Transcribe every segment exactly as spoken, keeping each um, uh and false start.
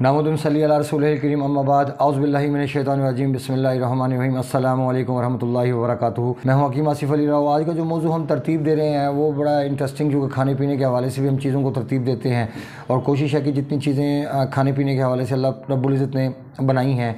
नामोदुन सल्ली अला रसूलिल करीम अम्माबाद औज़ुबिल्लाहि मिनश्शैतानिर्रजीम बिस्मिल्लाहिर्रहमानिर्रहीम अस्सलामु अलैकुम वरहमतुल्लाहि वबरकातुहू। मैं हूं हकीम आसिफ अली राव। आज का जो मौजू हम तरतीब दे रहे हैं वो बड़ा इंटरेस्टिंग, जो खाने पीने के हवाले से भी हम चीज़ों को तरतीब देते हैं और कोशिश है कि जितनी चीज़ें खाने पीने के हवाले से अल्लाह रब्बुल इज़्ज़त ने बनाई हैं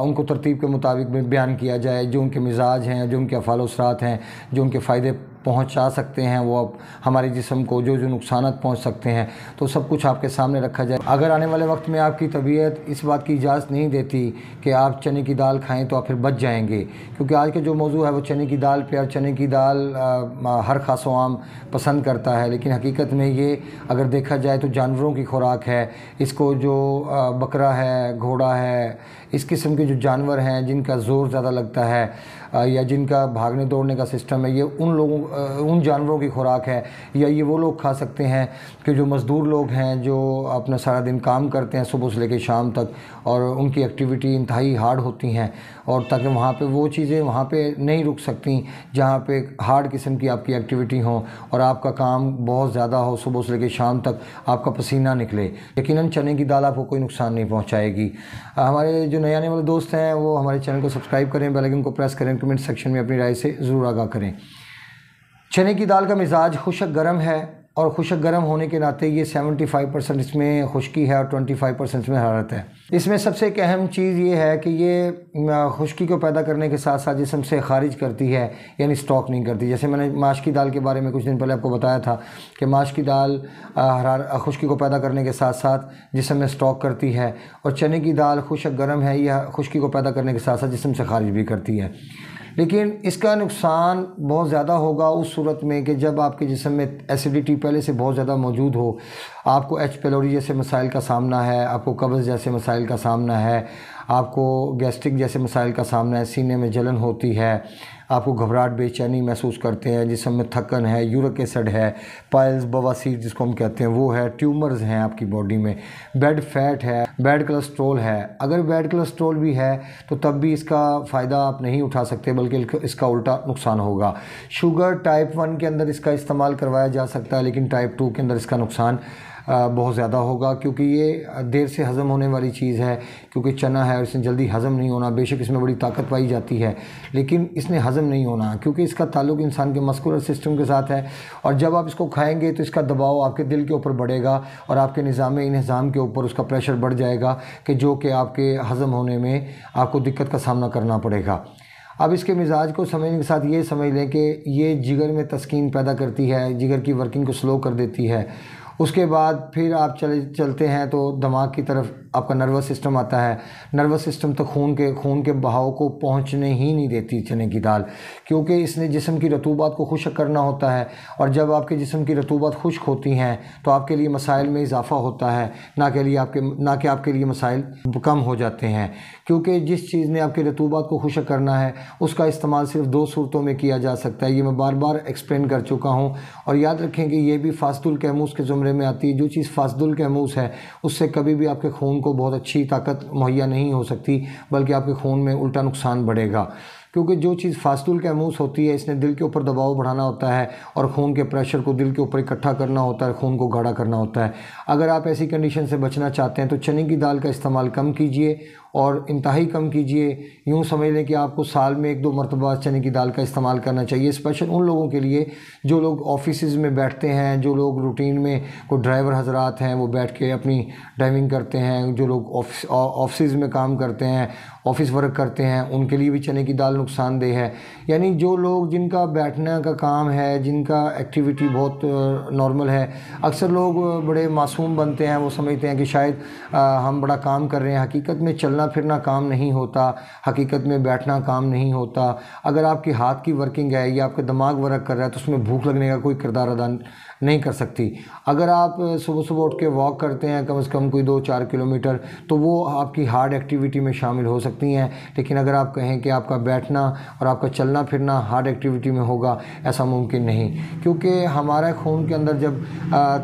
उनको तरतीब के मुताबिक बयान किया जाए। जो उनके मिजाज हैं, जो उनके अफ़ाल उसरात हैं, जो उनके फ़ायदे पहुंचा सकते हैं, वो आप हमारे जिस्म को जो जो नुकसानात पहुंच सकते हैं, तो सब कुछ आपके सामने रखा जाए। अगर आने वाले वक्त में आपकी तबीयत इस बात की इजाज़त नहीं देती कि आप चने की दाल खाएं तो आप फिर बच जाएंगे, क्योंकि आज का जो मौजू है वो चने की दाल पे, और चने की दाल आ, हर खासो आम पसंद करता है, लेकिन हकीकत में ये अगर देखा जाए तो जानवरों की खुराक है। इसको जो आ, बकरा है, घोड़ा है, इस किस्म के जो जानवर हैं जिनका ज़ोर ज़्यादा लगता है आ, या जिनका भागने दौड़ने का सिस्टम है, ये उन लोगों उन जानवरों की खुराक है, या ये वो लोग खा सकते हैं कि जो मज़दूर लोग हैं, जो अपना सारा दिन काम करते हैं सुबह से लेकर शाम तक, और उनकी एक्टिविटी इंतहाई हार्ड होती हैं, और ताकि वहाँ पे वो चीज़ें वहाँ पे नहीं रुक सकती जहाँ पे हार्ड किस्म की आपकी एक्टिविटी हो और आपका काम बहुत ज़्यादा हो, सुबह से लेकर शाम तक आपका पसीना निकले। यकीनन चने की दाल आपको कोई नुकसान नहीं पहुँचाएगी। हमारे जो नए आने वाले दोस्त हैं वो हमारे चैनल को सब्सक्राइब करें, बेल आइकन को प्रेस करें, कमेंट सेक्शन में अपनी राय से ज़रूर आगाह करें। चने की दाल का मिजाज खुशक गर्म है, और खुशक गर्म होने के नाते ये पचहत्तर परसेंट इसमें खुश्की है और पच्चीस परसेंट इसमें हरारत है। इसमें सबसे एक अहम चीज़ ये है कि ये खुश्की को पैदा करने के साथ साथ जिस्म से खारिज करती है, यानी स्टॉक नहीं करती। जैसे मैंने माश की दाल के बारे में कुछ दिन पहले आपको बताया था कि माश की दाल हरारत खुश्की को पैदा करने के साथ साथ जिस्म में स्टॉक करती है, और चने की दाल खुशक गर्म है, यह खुश्की को पैदा करने के साथ साथ जिस्म से खारिज भी करती है। लेकिन इसका नुकसान बहुत ज़्यादा होगा उस सूरत में कि जब आपके जिस्म में एसिडिटी पहले से बहुत ज़्यादा मौजूद हो, आपको एच पेलोरी जैसे मसाइल का सामना है, आपको कब्ज़ जैसे मसाइल का सामना है, आपको गैस्ट्रिक जैसे मसाइल का सामना है, सीने में जलन होती है, आपको घबराहट बेचैनी महसूस करते हैं, जिस्म में थकन है, यूरिक एसिड है, पाइल्स बवासीर जिसको हम कहते हैं वो है, ट्यूमर्स हैं आपकी बॉडी में, बैड फैट है, बैड कोलेस्ट्रॉल है। अगर बैड कोलेस्ट्रॉल भी है तो तब भी इसका फ़ायदा आप नहीं उठा सकते, बल्कि इसका उल्टा नुकसान होगा। शुगर टाइप वन के अंदर इसका इस्तेमाल करवाया जा सकता है, लेकिन टाइप टू के अंदर इसका नुकसान बहुत ज़्यादा होगा, क्योंकि ये देर से हज़म होने वाली चीज़ है, क्योंकि चना है और इसने जल्दी हज़म नहीं होना। बेशक इसमें बड़ी ताकत पाई जाती है, लेकिन इसने हज़म नहीं होना, क्योंकि इसका ताल्लुक इंसान के मस्कुलर सिस्टम के साथ है, और जब आप इसको खाएंगे तो इसका दबाव आपके दिल के ऊपर बढ़ेगा और आपके निज़ाम इन्हज़ाम के ऊपर उसका प्रेशर बढ़ जाएगा, कि जो कि आपके हज़म होने में आपको दिक्कत का सामना करना पड़ेगा। अब इसके मिजाज को समझने के साथ ये समझ लें कि ये जिगर में तस्कीन पैदा करती है, जिगर की वर्किंग को स्लो कर देती है। उसके बाद फिर आप चले चलते हैं तो दिमाग की तरफ आपका नर्वस सिस्टम आता है। नर्वस सिस्टम तो खून के खून के बहाव को पहुंचने ही नहीं देती चने की दाल, क्योंकि इसने जिस्म की रतूबात को खुश्क करना होता है, और जब आपके जिस्म की रतूबात खुश्क होती हैं तो आपके लिए मसाइल में इजाफ़ा होता है, ना के लिए आपके ना कि आपके लिए मसाइल कम हो जाते हैं, क्योंकि जिस चीज़ ने आपकी रतूबात को खुश्क करना है उसका इस्तेमाल सिर्फ दो सूरतों में किया जा सकता है। ये मैं बार बार एक्सप्लेन कर चुका हूँ, और याद रखें कि ये भी फासदुल कहमूस के ज़ुमरे में आती है। जो चीज़ फासदुल कहमूस है उससे कभी भी आपके खून को बहुत अच्छी ताकत मुहैया नहीं हो सकती, बल्कि आपके खून में उल्टा नुकसान बढ़ेगा, क्योंकि जो चीज़ फासतुल कहमूस होती है इसने दिल के ऊपर दबाव बढ़ाना होता है और खून के प्रेशर को दिल के ऊपर इकट्ठा करना होता है, खून को गाढ़ा करना होता है। अगर आप ऐसी कंडीशन से बचना चाहते हैं तो चने की दाल का इस्तेमाल कम कीजिए, और इंतहाई कम कीजिए। यूँ समझ लें कि आपको साल में एक दो मरतबा चने की दाल का इस्तेमाल करना चाहिए, स्पेशल उन लोगों के लिए जो लोग ऑफिसेज़ में बैठते हैं, जो लोग रूटीन में को ड्राइवर हजरात हैं वो बैठ के अपनी ड्राइविंग करते हैं, जो लोग ऑफिस ऑफिसेज़ में काम करते हैं, ऑफिस वर्क करते हैं, उनके लिए भी चने की दाल नुकसानदेह है। यानी जो लोग जिनका बैठने का काम है, जिनका एक्टिविटी बहुत नॉर्मल है, अक्सर लोग बड़े मासूम बनते हैं, वो समझते हैं कि शायद हम बड़ा काम कर रहे हैं। हकीकत में चलना फिरना काम नहीं होता, हकीकत में बैठना काम नहीं होता। अगर आपके हाथ की वर्किंग है या आपका दिमाग वर्क कर रहा है तो उसमें भूख लगने का कोई किरदार अदा नहीं कर सकती। अगर आप सुबह सुबह उठ के वॉक करते हैं कम से कम कोई दो चार किलोमीटर, तो वो आपकी हार्ड एक्टिविटी में शामिल हो सकती हैं, लेकिन अगर आप कहें कि आपका बैठना और आपका चलना फिरना हार्ड एक्टिविटी में होगा, ऐसा मुमकिन नहीं, क्योंकि हमारे खून के अंदर जब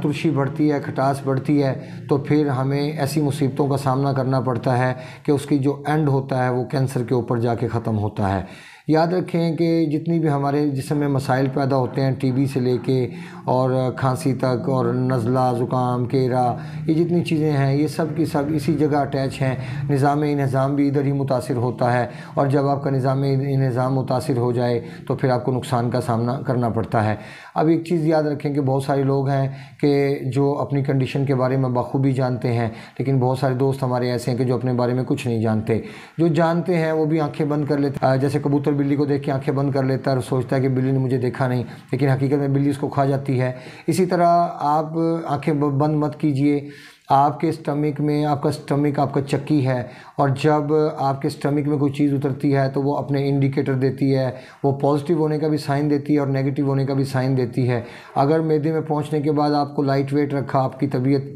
तुर्शी बढ़ती है, खटास बढ़ती है, तो फिर हमें ऐसी मुसीबतों का सामना करना पड़ता है कि उसकी जो एंड होता है वो कैंसर के ऊपर जाके ख़त्म होता है। याद रखें कि जितनी भी हमारे जिस्म में मसाइल पैदा होते हैं, टीबी से लेके और खांसी तक और नज़ला, ज़ुकाम, केरा, ये जितनी चीज़ें हैं ये सब की सब इसी जगह अटैच हैं। निज़ाम इन्हज़ाम भी इधर ही मुतासिर होता है और जब आपका निज़ाम इन्हज़ाम मुतासिर हो जाए तो फिर आपको नुकसान का सामना करना पड़ता है। अब एक चीज़ याद रखें कि बहुत सारे लोग हैं कि जो अपनी कंडीशन के बारे में बखूबी जानते हैं, लेकिन बहुत सारे दोस्त हमारे ऐसे हैं कि जो अपने बारे में कुछ नहीं जानते। जो जानते हैं वो भी आँखें बंद कर लेते हैं, जैसे कबूतर बिल्ली को देख के आँखें बंद कर लेता है और सोचता है कि बिल्ली ने मुझे देखा नहीं, लेकिन हकीकत में बिल्ली उसको खा जाती है। इसी तरह आप आँखें बंद मत कीजिए। आपके स्टमक में, आपका स्टमक आपका चक्की है और जब आपके स्टमक में कोई चीज़ उतरती है तो वो अपने इंडिकेटर देती है, वो पॉजिटिव होने का भी साइन देती है और नेगेटिव होने का भी साइन देती है। अगर मैदे में पहुंचने के बाद आपको लाइट वेट रखा, आपकी तबीयत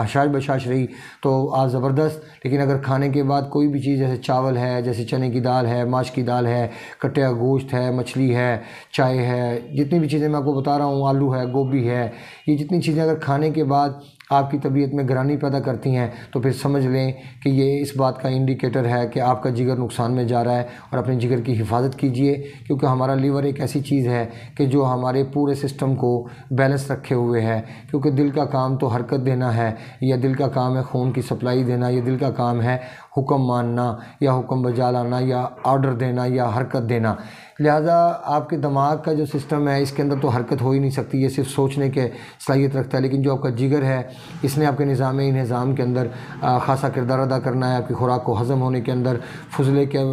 हशाश बशाश रही तो आज ज़बरदस्त, लेकिन अगर खाने के बाद कोई भी चीज़ जैसे चावल है, जैसे चने की दाल है, माश की दाल है, कट्टे का गोश्त है, मछली है, चाय है, जितनी भी चीज़ें मैं आपको बता रहा हूँ, आलू है, गोभी है, ये जितनी चीज़ें अगर खाने के बाद आपकी तबीयत में गरानी पैदा करती हैं तो फिर समझ लें कि ये इस बात का इंडिकेटर है कि आपका जिगर नुकसान में जा रहा है। और अपने जिगर की हिफाज़त कीजिए क्योंकि हमारा लीवर एक ऐसी चीज़ है कि जो हमारे पूरे सिस्टम को बैलेंस रखे हुए है, क्योंकि दिल का काम तो हरकत देना है, या दिल का काम है खून की सप्लाई देना, या दिल का काम है हुक्म मानना या हुक्म बजा लाना या ऑर्डर देना या हरकत देना। लिहाजा आपके दिमाग का जो सिस्टम है इसके अंदर तो हरकत हो ही नहीं सकती, ये सिर्फ सोचने के सलाहियत रखता है, लेकिन जो आपका जिगर है इसने आपके निज़ाम इन्हज़ाम के अंदर ख़ासा किरदार अदा करना है। आपकी खुराक को हज़म होने के अंदर, फजले के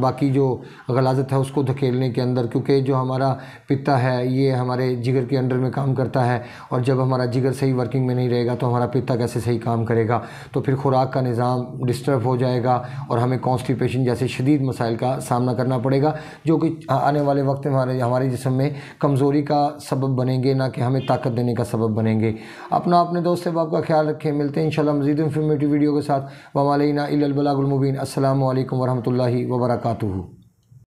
बाकी जो गलाजत है उसको धकेलने के अंदर, क्योंकि जो हमारा पित्ता है ये हमारे जिगर के अंडर में काम करता है और जब हमारा जिगर सही वर्किंग में नहीं रहेगा तो हमारा पित्ता कैसे सही काम करेगा। तो फिर खुराक का निज़ाम डिस्टर्ब हो जाएगा और हमें कॉन्स्टिपेशन जैसे शदीद मसाइल का सामना करना पड़ेगा, जो कि आने वाले वक्त में हमारे हमारे जिस्म में कमज़ोरी का सबब बनेंगे, ना कि हमें ताकत देने का सबब बनेंगे। अपना अपने दोस्त से आपका ख्याल रखें। मिलते हैं इंशाल्लाह मज़ीद इंफॉर्मेटिव वीडियो के साथ। वमा अलैना इल्लल बलागुल मुबीन। अस्सलामु अलैकुम वरहमतुल्लाहि वबरकातुहू।